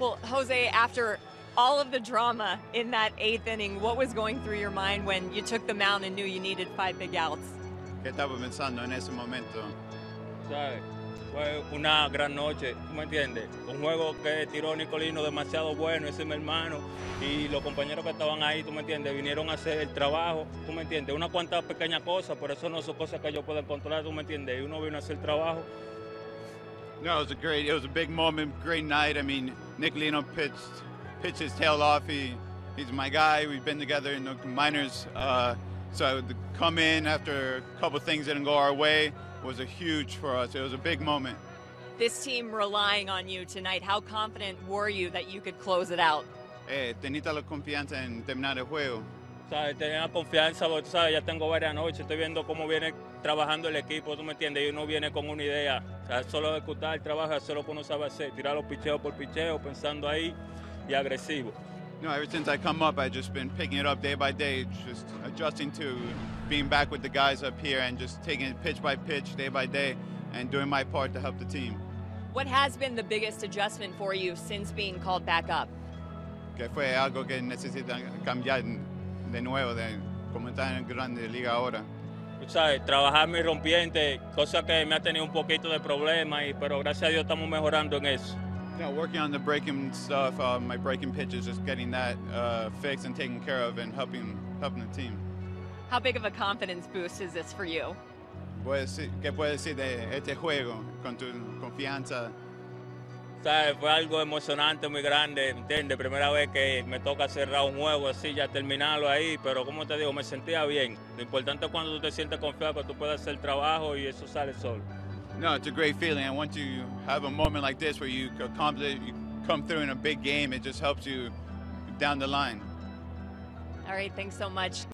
Well, Jose, after all of the drama in that eighth inning, what was going through your mind when you took the mound and knew you needed 5 big outs? ¿Qué estaba pensando en ese momento? ¿Sabes? Fue una gran noche, ¿tú me entiendes? Un juego que tiró Nicolino demasiado bueno, ese es mi hermano, y los compañeros que estaban ahí, ¿tú me entiendes? Vinieron a hacer el trabajo, ¿tú me entiendes? Unas cuantas pequeñas cosas, pero eso no son cosas que yo puedo controlar, ¿tú me entiendes? Y uno vino a hacer el trabajo. No, it was a big moment, great night. I mean, Nicolino pitched his tail off. He's my guy. We've been together in the minors, so I would come in after a couple things didn't go our way. Was a huge for us. It was a big moment. This team relying on you tonight. How confident were you that you could close it out? Tenía la confianza en terminar el juego. Sabes, tenía confianza, sabes, ya tengo varias noches. Estoy viendo cómo viene trabajando el equipo, ¿tú me entiendes? Y uno viene con una idea, o sea, solo ejecutar el trabajo, hacer lo que uno sabe hacer, tirar los picheos por picheo, pensando ahí y agresivo. No, ever since I come up, I've just been picking it up day by day, just adjusting to being back with the guys up here and just taking it pitch by pitch, day by day, and doing my part to help the team. What has been the biggest adjustment for you since being called back up? Que fue algo que necesitan cambiar de nuevo, de como están en Grande Liga ahora. ¿Sabes? Trabajar mi rompiente, cosa que me ha tenido un poquito de problema, pero gracias a Dios estamos mejorando en eso. You know, working on the breaking stuff, my breaking pitches, just getting that fixed and taken care of and helping the team. How big of a confidence boost is this for you? ¿Qué puedo decir de este juego con tu confianza? ¿Sabes? Fue algo emocionante, muy grande, ¿entiendes? Primera vez que me toca cerrar un juego así, ya terminarlo ahí, pero como te digo, me sentía bien. Lo importante es cuando tú te sientes confiado, que tú puedes hacer el trabajo y eso sale solo. No, it's a great feeling, and once you have a moment like this where you accomplish, you come through in a big game, it just helps you down the line. All right, thanks so much.